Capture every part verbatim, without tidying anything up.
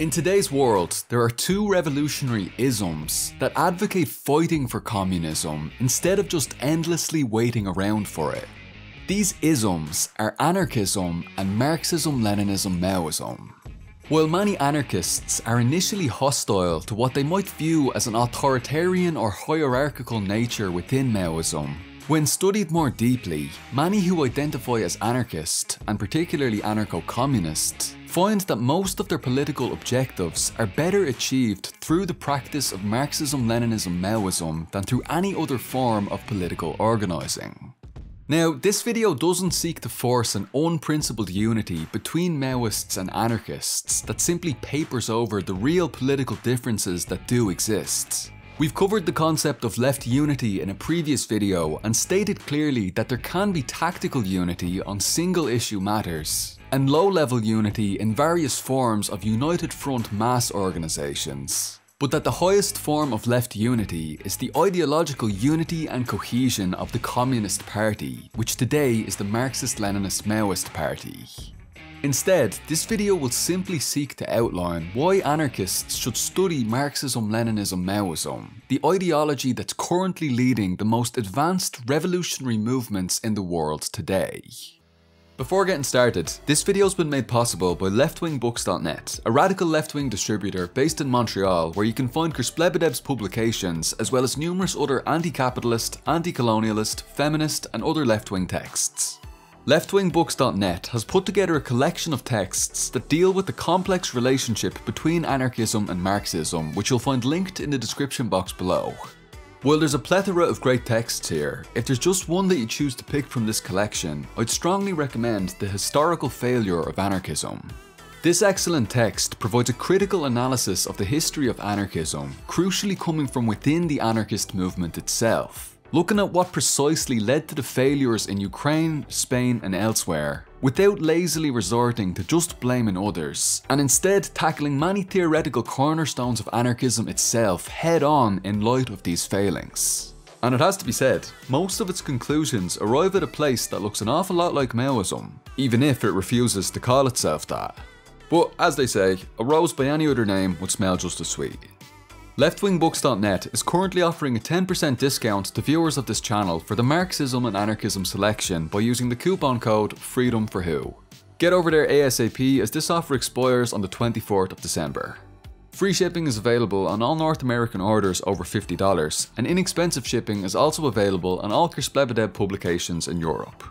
In today's world, there are two revolutionary isms that advocate fighting for communism instead of just endlessly waiting around for it. These isms are anarchism and Marxism-Leninism-Maoism. While many anarchists are initially hostile to what they might view as an authoritarian or hierarchical nature within Maoism, when studied more deeply, many who identify as anarchist, and particularly anarcho-communist, find that most of their political objectives are better achieved through the practice of Marxism-Leninism-Maoism than through any other form of political organising. Now, this video doesn't seek to force an unprincipled unity between Maoists and anarchists that simply papers over the real political differences that do exist. We've covered the concept of left unity in a previous video and stated clearly that there can be tactical unity on single issue matters and low-level unity in various forms of united front mass organisations, but that the highest form of left unity is the ideological unity and cohesion of the Communist Party, which today is the Marxist-Leninist-Maoist Party. Instead, this video will simply seek to outline why anarchists should study Marxism-Leninism-Maoism, the ideology that's currently leading the most advanced revolutionary movements in the world today. Before getting started, this video's been made possible by left wing books dot net, a radical left-wing distributor based in Montreal where you can find Kersplebedeb's publications as well as numerous other anti-capitalist, anti-colonialist, feminist and other left-wing texts. left wing books dot net has put together a collection of texts that deal with the complex relationship between anarchism and Marxism, which you'll find linked in the description box below. While there's a plethora of great texts here, if there's just one that you choose to pick from this collection, I'd strongly recommend The Historical Failure of Anarchism. This excellent text provides a critical analysis of the history of anarchism, crucially coming from within the anarchist movement itself, looking at what precisely led to the failures in Ukraine, Spain and elsewhere, without lazily resorting to just blaming others, and instead tackling many theoretical cornerstones of anarchism itself head on in light of these failings. And it has to be said, most of its conclusions arrive at a place that looks an awful lot like Maoism, even if it refuses to call itself that. But as they say, a rose by any other name would smell just as sweet. left wing books dot net is currently offering a ten percent discount to viewers of this channel for the Marxism and Anarchism selection by using the coupon code FREEDOMFORWHO. Get over there ASAP as this offer expires on the twenty-fourth of December. Free shipping is available on all North American orders over fifty dollars, and inexpensive shipping is also available on all Kersplebedeb publications in Europe.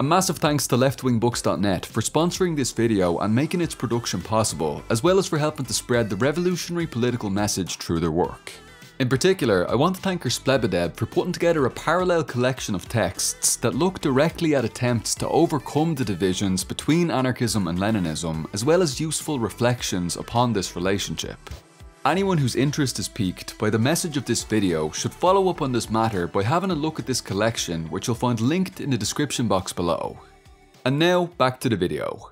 A massive thanks to left wing books dot net for sponsoring this video and making its production possible, as well as for helping to spread the revolutionary political message through their work. In particular, I want to thank Kersplebedeb for putting together a parallel collection of texts that look directly at attempts to overcome the divisions between anarchism and Leninism, as well as useful reflections upon this relationship. Anyone whose interest is piqued by the message of this video should follow up on this matter by having a look at this collection, which you'll find linked in the description box below. And now, back to the video.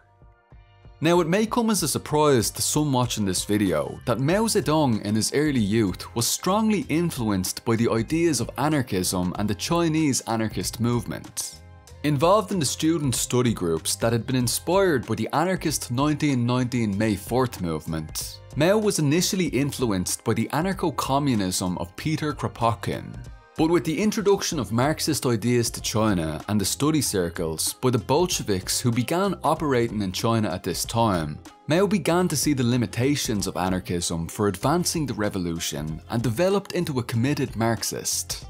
Now, it may come as a surprise to some watching this video that Mao Zedong in his early youth was strongly influenced by the ideas of anarchism and the Chinese anarchist movement. Involved in the student study groups that had been inspired by the anarchist nineteen nineteen May fourth movement, Mao was initially influenced by the anarcho-communism of Peter Kropotkin. But with the introduction of Marxist ideas to China and the study circles by the Bolsheviks who began operating in China at this time, Mao began to see the limitations of anarchism for advancing the revolution and developed into a committed Marxist.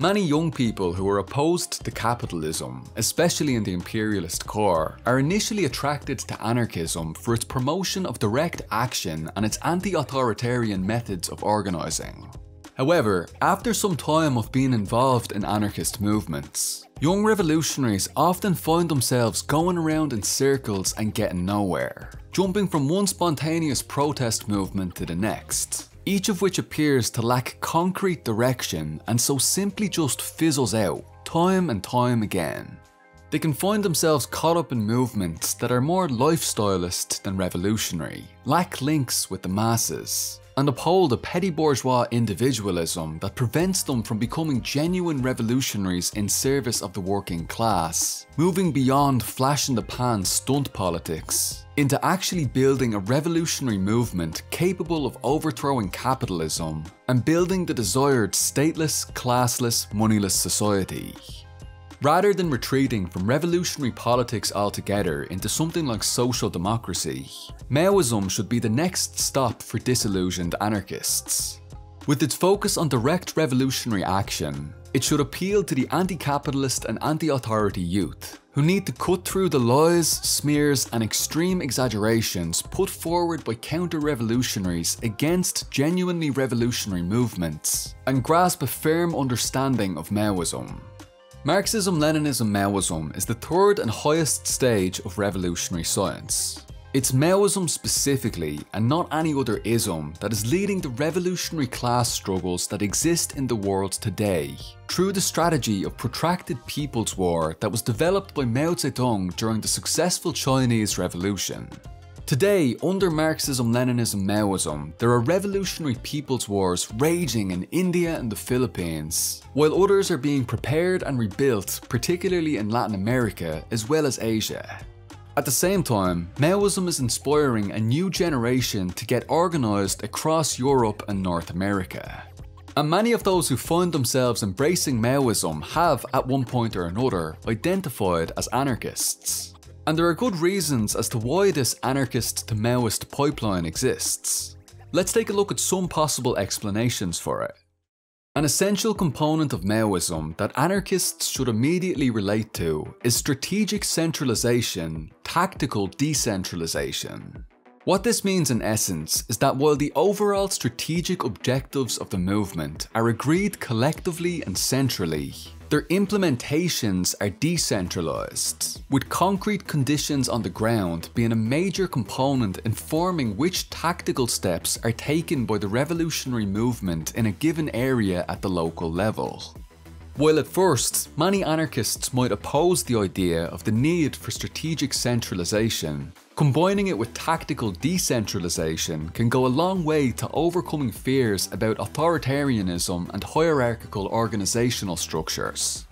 Many young people who are opposed to capitalism, especially in the imperialist core, are initially attracted to anarchism for its promotion of direct action and its anti-authoritarian methods of organising. However, after some time of being involved in anarchist movements, young revolutionaries often find themselves going around in circles and getting nowhere, jumping from one spontaneous protest movement to the next, each of which appears to lack concrete direction and so simply just fizzles out, time and time again. they can find themselves caught up in movements that are more lifestylist than revolutionary, lack links with the masses, and uphold a petty bourgeois individualism that prevents them from becoming genuine revolutionaries in service of the working class, moving beyond flash-in-the-pan stunt politics into actually building a revolutionary movement capable of overthrowing capitalism and building the desired stateless, classless, moneyless society. Rather than retreating from revolutionary politics altogether into something like social democracy, Maoism should be the next stop for disillusioned anarchists. With its focus on direct revolutionary action, it should appeal to the anti-capitalist and anti-authority youth, who need to cut through the lies, smears and extreme exaggerations put forward by counter-revolutionaries against genuinely revolutionary movements, and grasp a firm understanding of Maoism. Marxism-Leninism-Maoism is the third and highest stage of revolutionary science. It's Maoism specifically, and not any other ism, that is leading the revolutionary class struggles that exist in the world today, through the strategy of protracted people's war that was developed by Mao Zedong during the successful Chinese Revolution. Today, under Marxism-Leninism-Maoism, there are revolutionary people's wars raging in India and the Philippines, while others are being prepared and rebuilt, particularly in Latin America as well as Asia. At the same time, Maoism is inspiring a new generation to get organised across Europe and North America. And many of those who find themselves embracing Maoism have, at one point or another, identified as anarchists. And there are good reasons as to why this anarchist to Maoist pipeline exists. Let's take a look at some possible explanations for it. An essential component of Maoism that anarchists should immediately relate to is strategic centralization, tactical decentralization. What this means in essence is that while the overall strategic objectives of the movement are agreed collectively and centrally, their implementations are decentralized, with concrete conditions on the ground being a major component in forming which tactical steps are taken by the revolutionary movement in a given area at the local level. While at first, many anarchists might oppose the idea of the need for strategic centralization, combining it with tactical decentralization can go a long way to overcoming fears about authoritarianism and hierarchical organizational structures.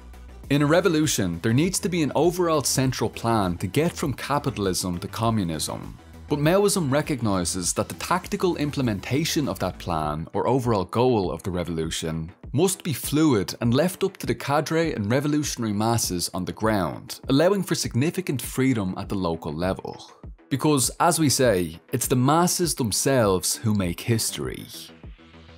In a revolution, there needs to be an overall central plan to get from capitalism to communism. But Maoism recognises that the tactical implementation of that plan, or overall goal of the revolution, must be fluid and left up to the cadre and revolutionary masses on the ground, allowing for significant freedom at the local level. Because, as we say, it's the masses themselves who make history.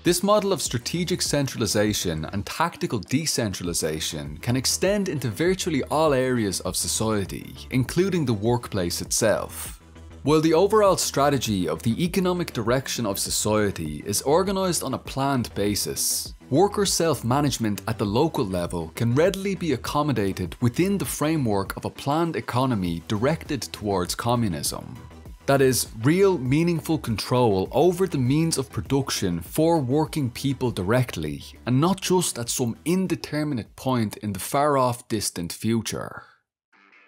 This model of strategic centralisation and tactical decentralisation can extend into virtually all areas of society, including the workplace itself. While the overall strategy of the economic direction of society is organised on a planned basis, worker self-management at the local level can readily be accommodated within the framework of a planned economy directed towards communism. That is, real, meaningful control over the means of production for working people directly, and not just at some indeterminate point in the far-off distant future.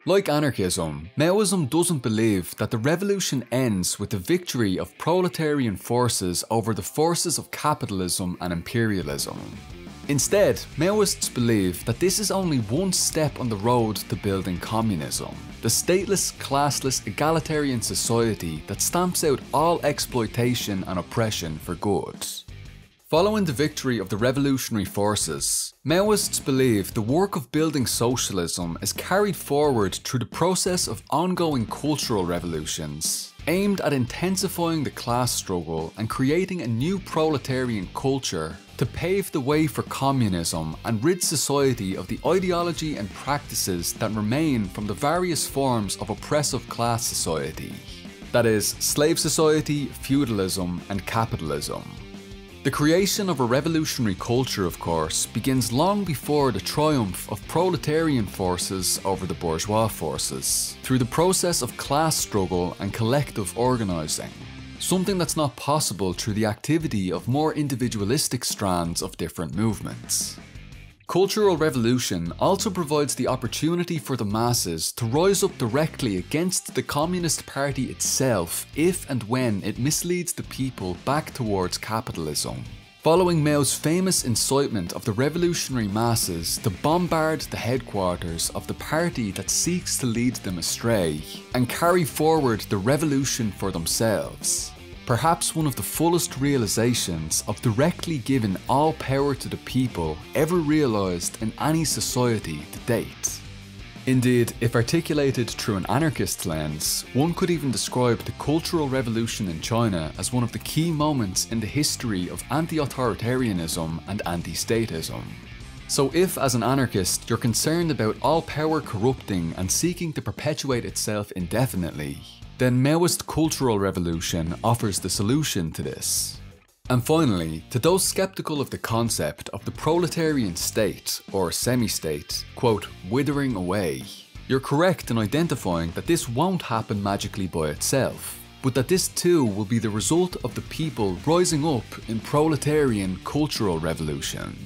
Like anarchism, Maoism doesn't believe that the revolution ends with the victory of proletarian forces over the forces of capitalism and imperialism. Instead, Maoists believe that this is only one step on the road to building communism, the stateless, classless, egalitarian society that stamps out all exploitation and oppression for good. Following the victory of the revolutionary forces, Maoists believe the work of building socialism is carried forward through the process of ongoing cultural revolutions, aimed at intensifying the class struggle and creating a new proletarian culture to pave the way for communism and rid society of the ideology and practices that remain from the various forms of oppressive class society, that is, slave society, feudalism and capitalism. The creation of a revolutionary culture, of course, begins long before the triumph of proletarian forces over the bourgeois forces, through the process of class struggle and collective organising, something that's not possible through the activity of more individualistic strands of different movements. Cultural revolution also provides the opportunity for the masses to rise up directly against the Communist Party itself if and when it misleads the people back towards capitalism. Following Mao's famous incitement of the revolutionary masses to bombard the headquarters of the party that seeks to lead them astray and carry forward the revolution for themselves. Perhaps one of the fullest realizations of directly giving all power to the people ever realized in any society to date. Indeed, if articulated through an anarchist lens, one could even describe the Cultural Revolution in China as one of the key moments in the history of anti-authoritarianism and anti-statism. So if, as an anarchist, you're concerned about all power corrupting and seeking to perpetuate itself indefinitely, then Maoist Cultural Revolution offers the solution to this. And finally, to those skeptical of the concept of the proletarian state, or semi-state, quote, withering away, you're correct in identifying that this won't happen magically by itself, but that this too will be the result of the people rising up in proletarian cultural revolution.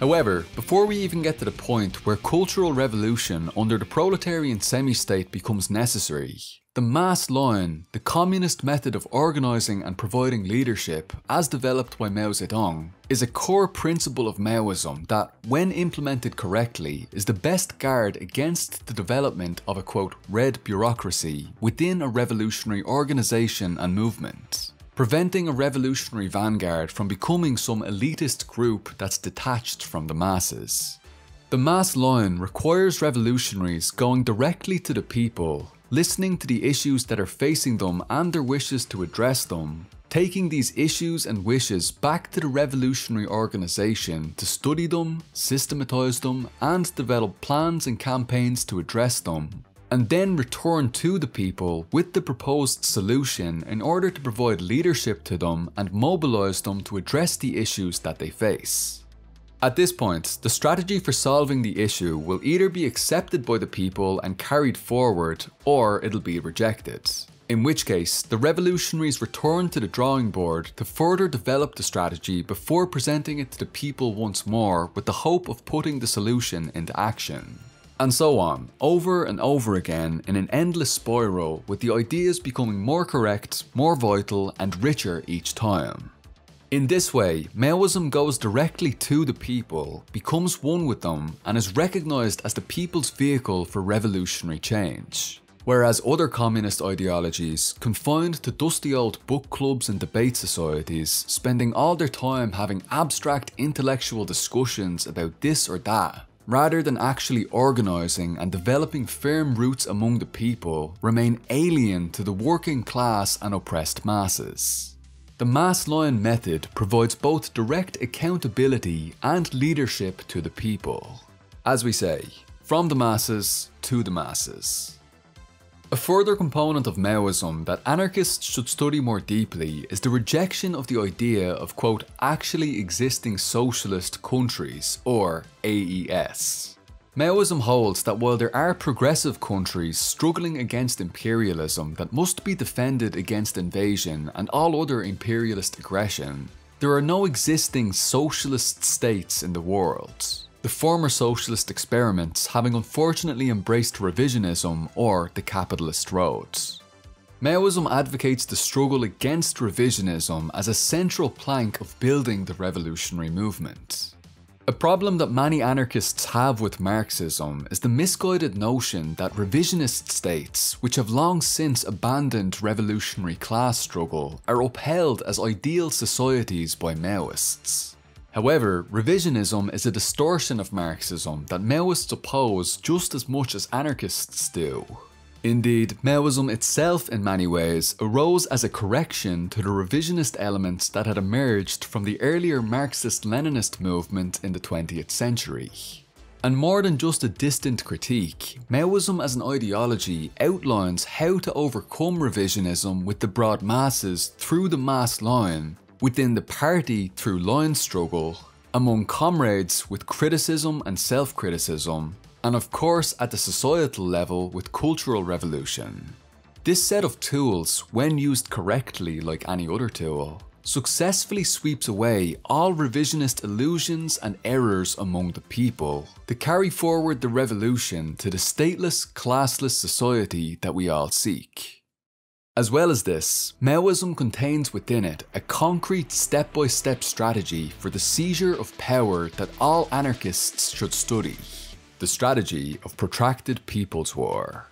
However, before we even get to the point where cultural revolution under the proletarian semi-state becomes necessary, the mass line, the communist method of organising and providing leadership, as developed by Mao Zedong, is a core principle of Maoism that, when implemented correctly, is the best guard against the development of a quote, red bureaucracy within a revolutionary organisation and movement, preventing a revolutionary vanguard from becoming some elitist group that's detached from the masses. The mass line requires revolutionaries going directly to the people, listening to the issues that are facing them and their wishes to address them, taking these issues and wishes back to the revolutionary organisation to study them, systematise them and develop plans and campaigns to address them, and then return to the people with the proposed solution in order to provide leadership to them and mobilise them to address the issues that they face. At this point, the strategy for solving the issue will either be accepted by the people and carried forward, or it'll be rejected. In which case, the revolutionaries return to the drawing board to further develop the strategy before presenting it to the people once more with the hope of putting the solution into action. And so on, over and over again in an endless spiral, with the ideas becoming more correct, more vital and richer each time. In this way, Maoism goes directly to the people, becomes one with them and is recognised as the people's vehicle for revolutionary change. Whereas other communist ideologies, confined to dusty old book clubs and debate societies, spending all their time having abstract intellectual discussions about this or that, rather than actually organising and developing firm roots among the people, remain alien to the working class and oppressed masses. The mass line method provides both direct accountability and leadership to the people. As we say, from the masses to the masses. A further component of Maoism that anarchists should study more deeply is the rejection of the idea of quote, actually existing socialist countries, or A E S. Maoism holds that while there are progressive countries struggling against imperialism that must be defended against invasion and all other imperialist aggression, there are no existing socialist states in the world. The former socialist experiments having unfortunately embraced revisionism or the capitalist road. Maoism advocates the struggle against revisionism as a central plank of building the revolutionary movement. A problem that many anarchists have with Marxism is the misguided notion that revisionist states, which have long since abandoned revolutionary class struggle, are upheld as ideal societies by Maoists. However, revisionism is a distortion of Marxism that Maoists oppose just as much as anarchists do. Indeed, Maoism itself in many ways arose as a correction to the revisionist elements that had emerged from the earlier Marxist-Leninist movement in the twentieth century. And more than just a distant critique, Maoism as an ideology outlines how to overcome revisionism with the broad masses through the mass line, within the party through line struggle, among comrades with criticism and self-criticism, and of course at the societal level with cultural revolution. This set of tools, when used correctly like any other tool, successfully sweeps away all revisionist illusions and errors among the people to carry forward the revolution to the stateless, classless society that we all seek. As well as this, Maoism contains within it a concrete step-by-step strategy for the seizure of power that all anarchists should study, the strategy of protracted people's war.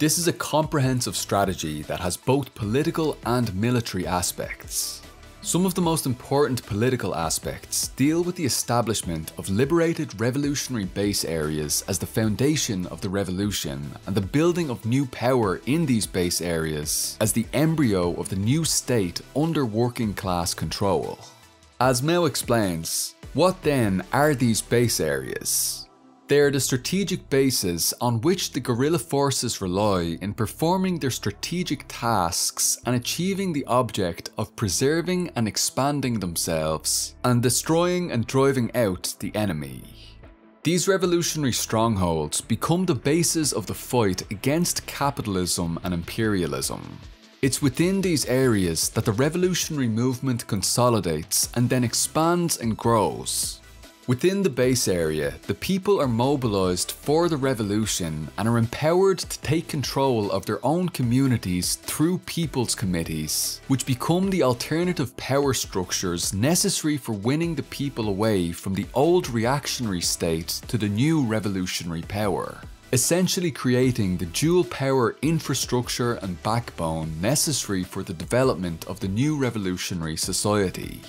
This is a comprehensive strategy that has both political and military aspects. Some of the most important political aspects deal with the establishment of liberated revolutionary base areas as the foundation of the revolution and the building of new power in these base areas as the embryo of the new state under working class control. As Mao explains, what then are these base areas? They are the strategic bases on which the guerrilla forces rely in performing their strategic tasks and achieving the object of preserving and expanding themselves and destroying and driving out the enemy. These revolutionary strongholds become the bases of the fight against capitalism and imperialism. It's within these areas that the revolutionary movement consolidates and then expands and grows. Within the base area, the people are mobilized for the revolution and are empowered to take control of their own communities through people's committees, which become the alternative power structures necessary for winning the people away from the old reactionary state to the new revolutionary power, essentially creating the dual power infrastructure and backbone necessary for the development of the new revolutionary society.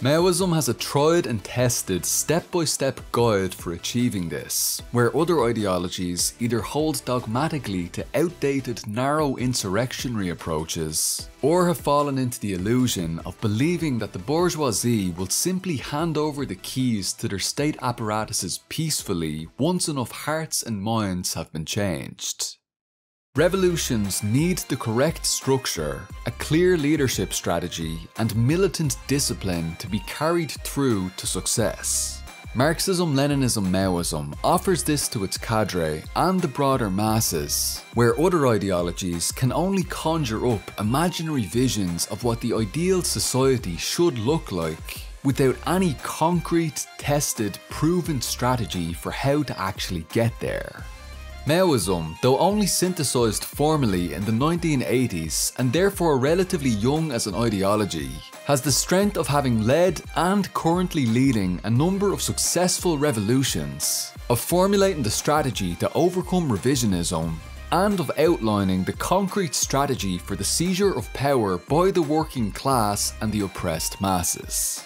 Maoism has a tried and tested step-by-step guide for achieving this, where other ideologies either hold dogmatically to outdated, narrow insurrectionary approaches, or have fallen into the illusion of believing that the bourgeoisie will simply hand over the keys to their state apparatuses peacefully once enough hearts and minds have been changed. Revolutions need the correct structure, a clear leadership strategy, and militant discipline to be carried through to success. Marxism, Leninism, Maoism offers this to its cadre and the broader masses, where other ideologies can only conjure up imaginary visions of what the ideal society should look like, without any concrete, tested, proven strategy for how to actually get there. Maoism, though only synthesized formally in the nineteen eighties and therefore relatively young as an ideology, has the strength of having led and currently leading a number of successful revolutions, of formulating the strategy to overcome revisionism, and of outlining the concrete strategy for the seizure of power by the working class and the oppressed masses.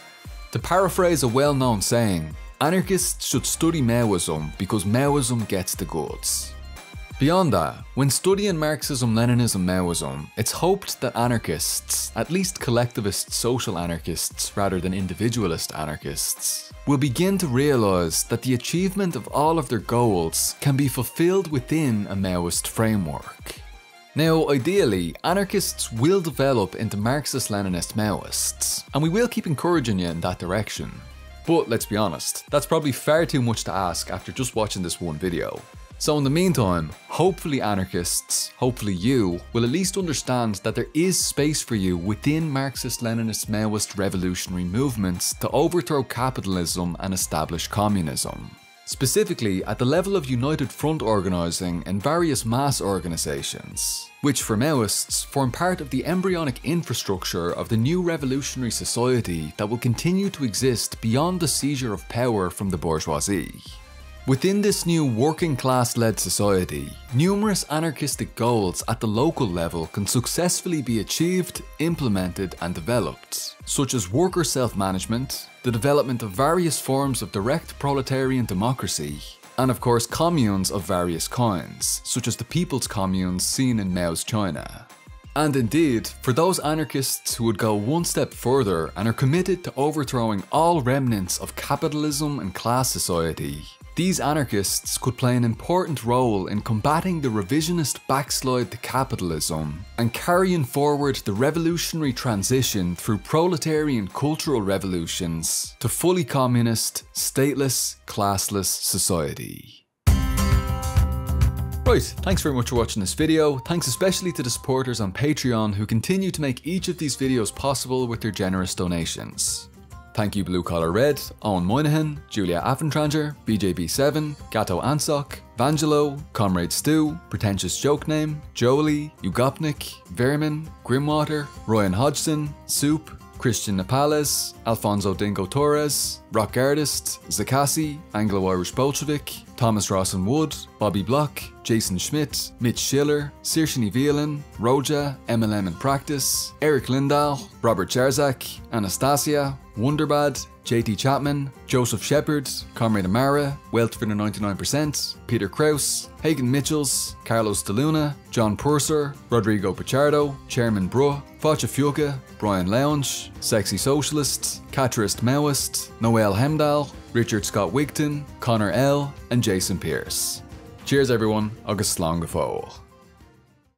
To paraphrase a well-known saying, anarchists should study Maoism because Maoism gets the goods. Beyond that, when studying Marxism, Leninism, Maoism, it's hoped that anarchists, at least collectivist social anarchists rather than individualist anarchists, will begin to realise that the achievement of all of their goals can be fulfilled within a Maoist framework. Now, ideally, anarchists will develop into Marxist-Leninist Maoists, and we will keep encouraging you in that direction. But let's be honest, that's probably far too much to ask after just watching this one video. So in the meantime, hopefully anarchists, hopefully you, will at least understand that there is space for you within Marxist-Leninist Maoist revolutionary movements to overthrow capitalism and establish communism. Specifically at the level of united front organising and various mass organisations, which for Maoists form part of the embryonic infrastructure of the new revolutionary society that will continue to exist beyond the seizure of power from the bourgeoisie. Within this new working class led society, numerous anarchistic goals at the local level can successfully be achieved, implemented and developed, such as worker self-management, the development of various forms of direct proletarian democracy, and of course communes of various kinds, such as the people's communes seen in Mao's China. And indeed, for those anarchists who would go one step further and are committed to overthrowing all remnants of capitalism and class society, these anarchists could play an important role in combating the revisionist backslide to capitalism and carrying forward the revolutionary transition through proletarian cultural revolutions to fully communist, stateless, classless society. Right, thanks very much for watching this video. Thanks especially to the supporters on Patreon who continue to make each of these videos possible with their generous donations. Thank you Blue Collar Red, Owen Moynihan, Julia Affentranger, B J B seven, Gato Ansock, Vangelo, Comrade Stu, Pretentious Joke Name, Jolie, Ugopnik, Vermin, Grimwater, Ryan Hodgson, Soup, Christian Napales, Alfonso Dingo Torres, Rock Artist, Zakasi, Anglo-Irish Bolshevik, Thomas Rawson Wood, Bobby Block, Jason Schmidt, Mitch Schiller, Sirshini Violin, Roja, M L M in Practice, Eric Lindahl, Robert Charzak, Anastasia, Wonderbad, J T Chapman, Joseph Shepard, Comrade Amara, Wealth for the ninety-nine percent, Peter Krause, Hagen Mitchells, Carlos De Luna, John Purser, Rodrigo Pichardo, Chairman Bro, Facha Fuca, Brian Lounge, Sexy Socialist, Caturist Maoist, Noel Hemdahl, Richard Scott Wigton, Connor L, and Jason Pierce. Cheers everyone, agus slán go fóill.